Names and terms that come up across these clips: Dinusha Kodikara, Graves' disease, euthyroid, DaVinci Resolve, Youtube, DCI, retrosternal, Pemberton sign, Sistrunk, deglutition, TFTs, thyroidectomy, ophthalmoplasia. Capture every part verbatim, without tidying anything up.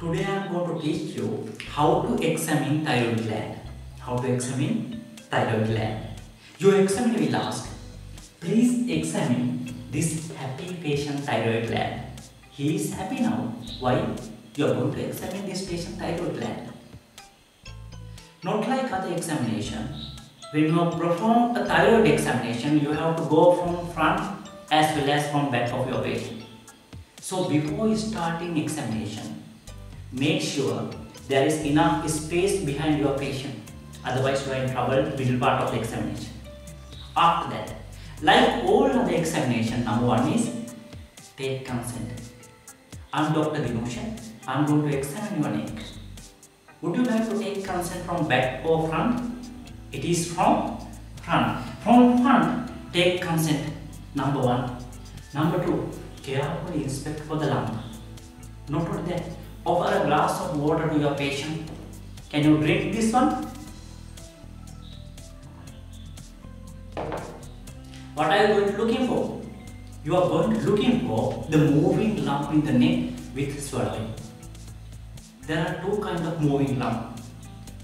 Today I am going to teach you how to examine thyroid gland. How to examine thyroid gland. Your examiner will ask, please examine this happy patient thyroid gland. He is happy now. Why? You are going to examine this patient thyroid gland. Not like other examination. When you perform a thyroid examination, you have to go from front as well as from back of your patient. So before starting examination, make sure there is enough space behind your patient. Otherwise you are in trouble middle part of the examination. After that, like all other examination, number one is take consent. I am Doctor Dinusha. I am going to examine your neck. Would you like to take consent from back or front? It is from front. From front, take consent. Number one. Number two, carefully inspect for the lump. Not only that, offer a glass of water to your patient. Can you drink this one? What are you going to looking for? You are going to looking for the moving lump in the neck with swallowing. There are two kinds of moving lump.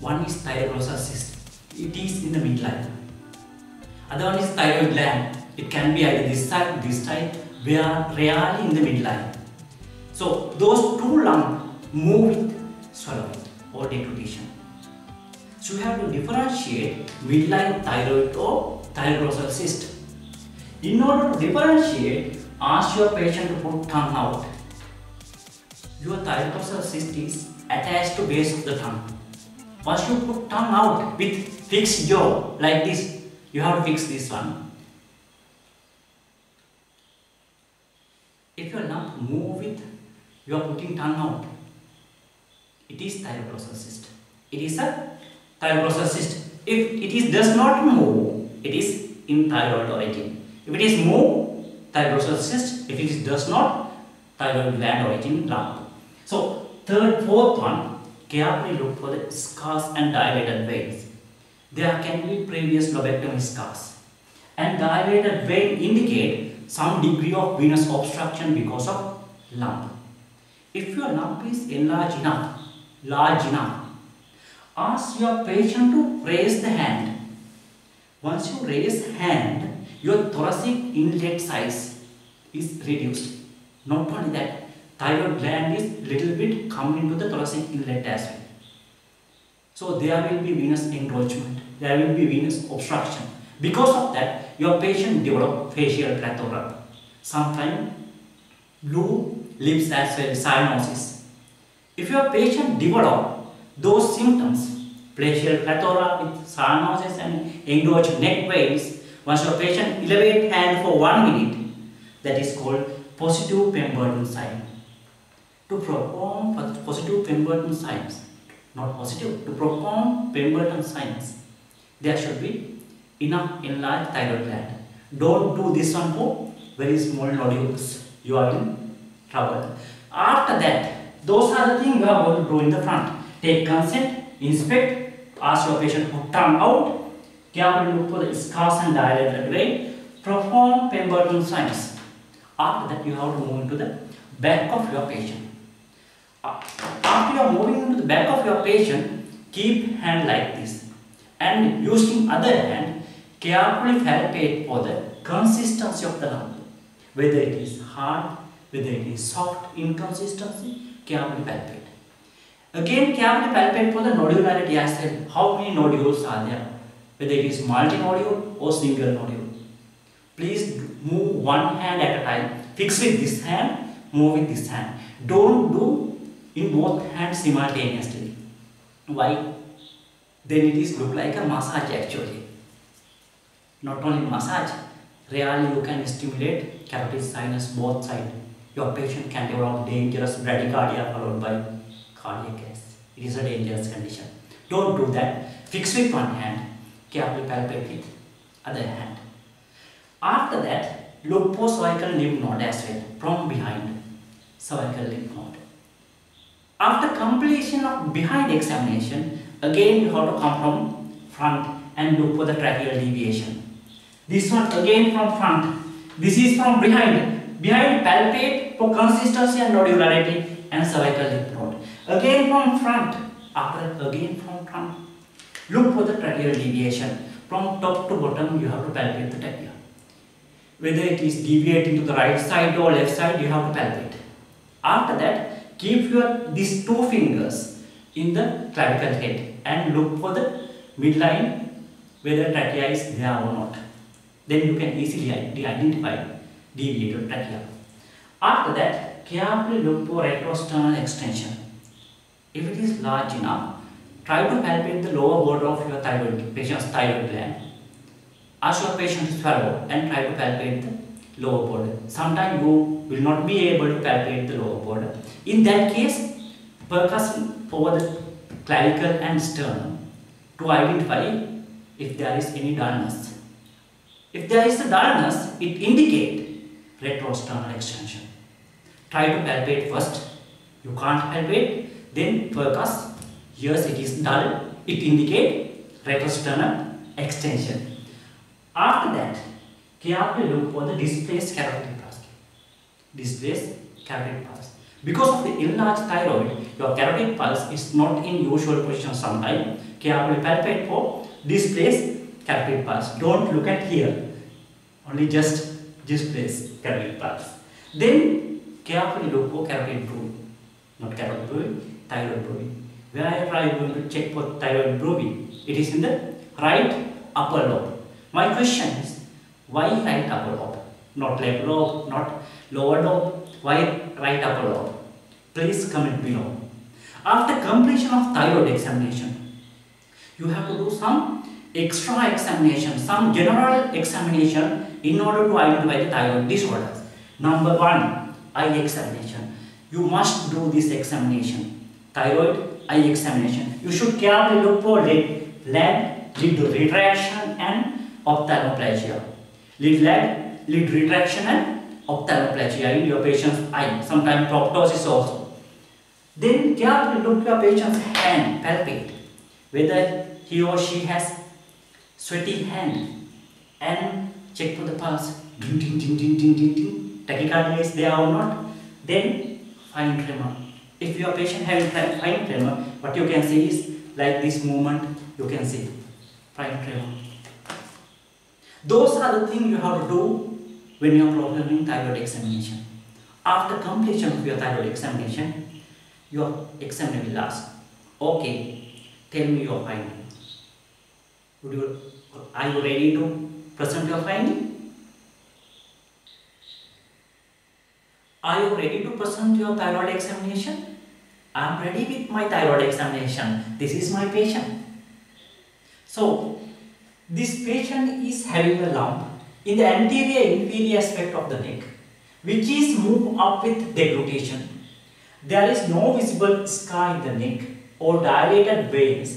One is thyroid cyst. It is in the midline. Other one is thyroid gland. It can be either this side, this side. We are rarely in the midline. So those two lumps move with swallowing or deglutition. So you have to differentiate midline thyroid or thyroid cyst. In order to differentiate, ask your patient to put tongue out. Your thyroid cyst is attached to base of the tongue. Once you put tongue out with fixed jaw like this, you have to fix this one. If you are not move it, you are putting tongue out. It is thyroid cyst. It is a thyroid cyst. If it is does not move, it is in thyroid origin. If it is move, thyroid cyst. If it is does not, thyroid gland origin lump. So third, fourth one. Carefully look for the scars and dilated veins. There can be previous lobectomy scars. And dilated vein indicate some degree of venous obstruction because of lump. If your lump is enlarged enough, large enough, ask your patient to raise the hand. Once you raise hand, your thoracic inlet size is reduced. Not only that, thyroid gland is little bit coming into the thoracic inlet as well. So there will be venous encroachment, there will be venous obstruction. Because of that, your patient develop facial plethora, sometimes blue lips as well, cyanosis. If your patient develop those symptoms, facial plethora with cyanosis and encroached neck veins, once your patient elevate hand for one minute, that is called positive Pemberton sign. To perform positive Pemberton signs, not positive, to perform Pemberton signs, there should be enough enlarged thyroid gland. Don't do this one for very small nodules. You are in trouble. After that, those are the things you are going to do in the front. Take consent, inspect, ask your patient to tongue out, carefully look for the scars and dilated vein, perform Pemberton signs. After that, you have to move into the back of your patient. After you are moving into the back of your patient, keep hand like this and using other hand, carefully palpate for the consistency of the lump. Whether it is hard, whether it is soft inconsistency, carefully palpate. Again, carefully palpate for the nodularity as well. How many nodules are there? Whether it is multi-nodule or single nodule. Please move one hand at a time. Fix with this hand, move with this hand. Don't do in both hands simultaneously. Why? Then it is look like a massage actually. Not only massage, really you can stimulate carotid sinus both sides. Your patient can develop dangerous bradycardia followed by cardiac arrest. It is a dangerous condition. Don't do that. Fix with one hand, carefully palpate with other hand. After that, look for cervical lymph node as well, from behind, cervical lymph node. After completion of behind examination, again you have to come from front and look for the tracheal deviation. This one again from front, this is from behind. Behind palpate for consistency and nodularity and cervical lymph node. Again from front, after again from front. Look for the tracheal deviation. From top to bottom, you have to palpate the trachea. Whether it is deviating to the right side or left side, you have to palpate. After that, keep your these two fingers in the clavicle head and look for the midline, whether trachea is there or not. Then you can easily identify deviated trachea. After that, carefully look for retrosternal extension. If it is large enough, try to palpate the lower border of your thyroid, patient's thyroid gland. Ask your patient to swallow and try to palpate the lower border. Sometimes you will not be able to palpate the lower border. In that case, percuss over the clavicle and sternum to identify if there is any dullness. If there is a dullness, it indicates retrosternal extension. Try to palpate first. You can't palpate, then percuss. Yes, it is dull. It indicates retrosternal extension. After that, carefully look for the displaced carotid pulse. Displaced carotid pulse. Because of the enlarged thyroid, your carotid pulse is not in usual position sometimes. Carefully palpate for displaced carotid pulse. Don't look at here. Only just displace carotid pulse. Then carefully look for carotid bruit. Not carotid bruit, thyroid bruit. Where I am going to check for thyroid bruit? It is in the right upper lobe. My question is, why right upper lobe? Not left lobe, not lower lobe. Why right upper lobe? Please comment below. After completion of thyroid examination, you have to do some extra examination, some general examination in order to identify the thyroid disorders. Number one, eye examination. You must do this examination. Thyroid eye examination. You should carefully look for lid lag, lid retraction and ophthalmoplasia. Lid lag, lid retraction and ophthalmoplasia in your patient's eye. Sometimes proptosis also. Then carefully look at your patient's hand, palpate. Whether he or she has sweaty hand and check for the pulse. Ding, ding, ding, ding, ding, ding, ding. Tachycardia is there or not? Then fine tremor. If your patient having fine tremor, what you can see is like this movement. You can see fine tremor. Those are the things you have to do when you are performing thyroid examination. After completion of your thyroid examination, your examiner will ask, "Okay, tell me your finding. Would you are you ready to?" Present your finding? Are you ready to present your thyroid examination? I am ready with my thyroid examination. This is my patient. So, this patient is having a lump in the anterior inferior aspect of the neck, which is moved up with deglutition. There is no visible scar in the neck or dilated veins,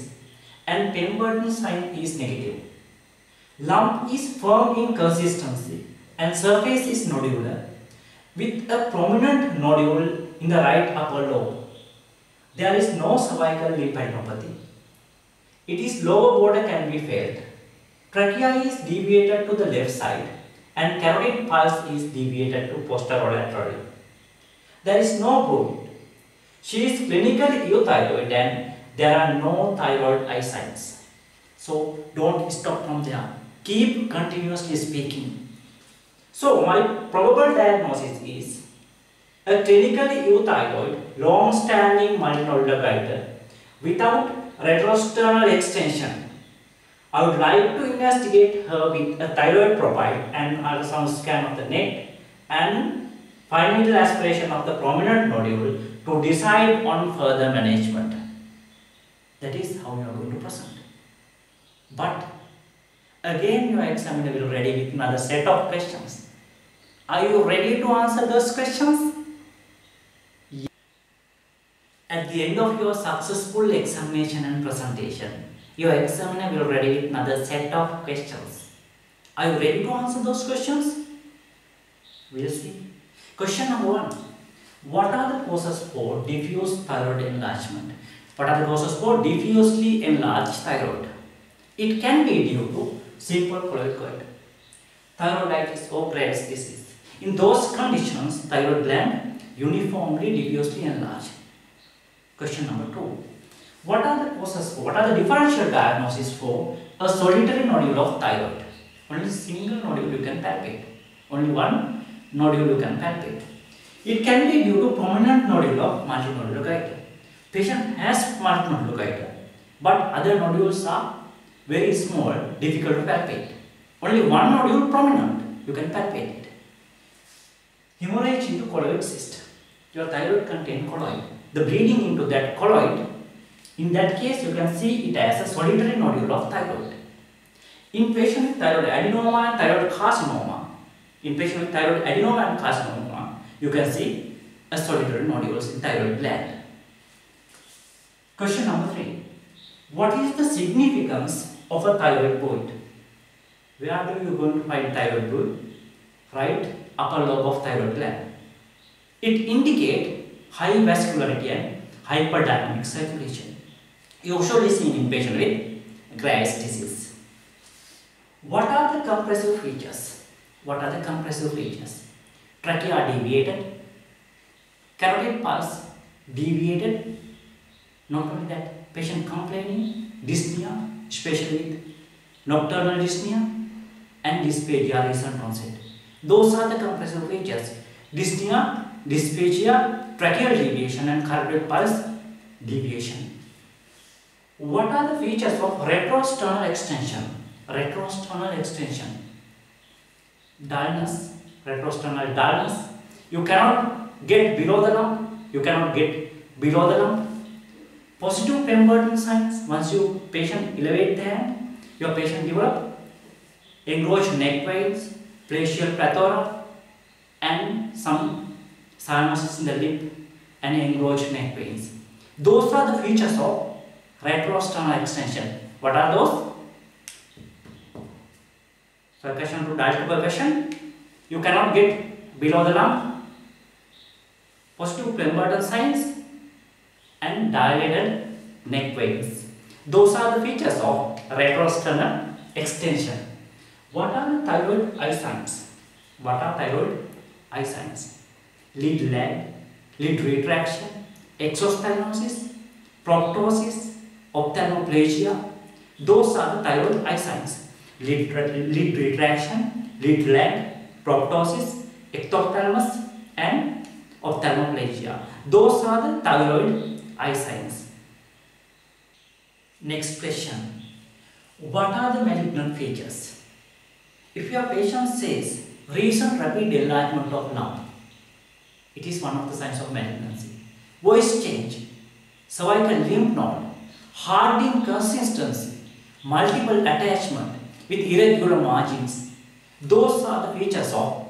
and Pemberton sign is negative. Lump is firm in consistency and surface is nodular with a prominent nodule in the right upper lobe. There is no cervical lymphadenopathy. It is lower border can be felt. Trachea is deviated to the left side and carotid pulse is deviated to posterolaterally. There is no bruit. She is clinically euthyroid and there are no thyroid eye signs. So don't stop from there. Keep continuously speaking. So my probable diagnosis is a clinically euthyroid long-standing multinodular goiter without retrosternal extension. I would like to investigate her with a thyroid profile and ultrasound scan of the neck and fine needle aspiration of the prominent nodule to decide on further management. That is how you are going to present. But again, your examiner will be ready with another set of questions. Are you ready to answer those questions? Yes. At the end of your successful examination and presentation, your examiner will be ready with another set of questions. Are you ready to answer those questions? We'll see. Question number one. What are the causes for diffuse thyroid enlargement? What are the causes for diffusely enlarged thyroid? It can be due to simple colloid goiter, thyroiditis or Graves' disease. In those conditions, thyroid gland uniformly diffusely enlarged. Question number two. What are the causes for, what are the differential diagnosis for a solitary nodule of thyroid? Only single nodule you can palpate. Only one nodule you can palpate. It can be due to prominent nodule or multinodule locator. Patient has multinodule locator, but other nodules are very small, difficult to palpate. Only one nodule prominent, you can palpate it. Hemorrhage into colloid cyst. Your thyroid contains colloid. The bleeding into that colloid, in that case you can see it as a solitary nodule of thyroid. In patient with thyroid adenoma and thyroid carcinoma, in patient with thyroid adenoma and carcinoma, you can see a solitary nodules in thyroid gland. Question number three. What is the significance of a thyroid polyp? Where do you going to find thyroid polyp? Right upper lobe of thyroid gland. It indicates high vascularity and hyperdynamic circulation. Usually seen in patients with Graves' disease. What are the compressive features? What are the compressive features? Trachea are deviated, carotid pulse deviated. Not only that, patient complaining dyspnea, especially with nocturnal dyspnea, and dysphagia recent onset. Those are the compressive features. Dyspnea, dysphagia, tracheal deviation and carotid pulse deviation. What are the features of retrosternal extension? Retrosternal extension. Dullness, retrosternal dullness. You cannot get below the lump. You cannot get below the lump. Positive Pemberton signs. Once you patient elevate the hand, your patient develops engrossed neck veins, plesial plethora, and some cyanosis in the lip and engrossed neck veins. Those are the features of retrosternal extension. What are those? Percussion to dilated percussion. You cannot get below the lump. Positive Pemberton signs and dilated neck veins. Those are the features of retrosternal extension. What are the thyroid eye signs? What are thyroid eye signs? Lid lag, lid retraction, exostalenosis, proptosis, ophthalmoplasia. Those are the thyroid eye signs. Lid, lid retraction, lid lag, proptosis, ectophthalmos, and ophthalmoplasia. Those are the thyroid eye signs. Next question. What are the malignant features? If your patient says recent rapid enlargement of lump, it is one of the signs of malignancy. Voice change, cervical lymph node, hardening consistency, multiple attachment with irregular margins. Those are the features of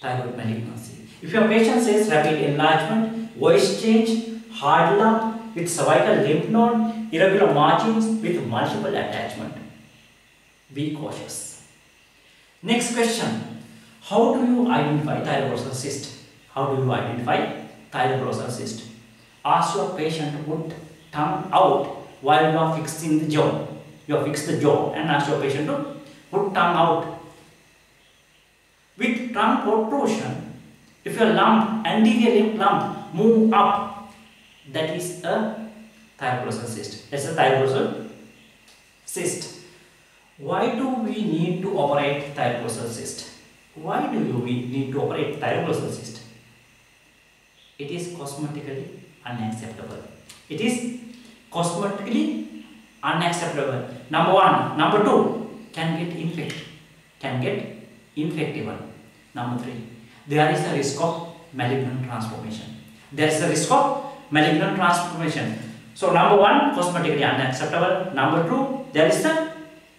thyroid malignancy. If your patient says rapid enlargement, voice change, hard lump with cervical lymph node, irregular margins with multiple attachment, be cautious. Next question. How do you identify thyroid cyst? How do you identify thyroid cyst? Ask your patient to put tongue out while you are fixing the jaw. You are fixing the jaw and ask your patient to put tongue out. With tongue protrusion, if your lump, anterior limb lump, move up, that is a thyroid cyst. That's a thyroid cyst. Why do we need to operate thyroid cyst? Why do we need to operate thyroid cyst? It is cosmetically unacceptable. It is cosmetically unacceptable. Number one. Number two, can get infected. Can get infectable. Number three, there is a risk of malignant transformation. There is a risk of malignant transformation. So number one, cosmetically unacceptable. Number two, there is a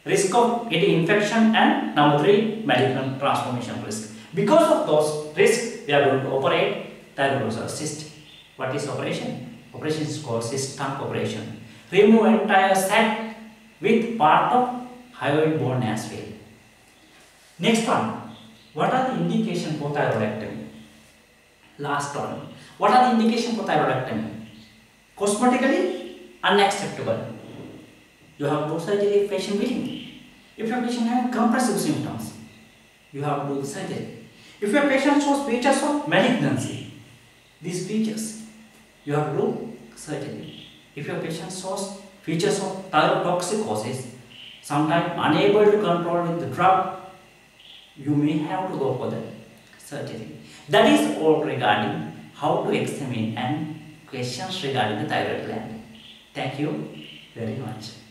risk of getting infection, and number three, malignant transformation risk. Because of those risks, we are going to operate thyroid cyst. What is operation? Operation is called Sistrunk operation. Remove entire sac with part of hyoid bone as well. Next one, what are the indications for thyroidectomy? Last one, what are the indications for thyroidectomy? Cosmetically unacceptable. You have to do surgery if patient willing. If your patient has compressive symptoms, you have to do the surgery. If your patient shows features of malignancy, these features, you have to do surgery. If your patient shows features of thyrotoxicosis, sometimes unable to control with the drug, you may have to go for the surgery. That is all regarding how to examine and questions regarding the thyroid gland. Thank you very much.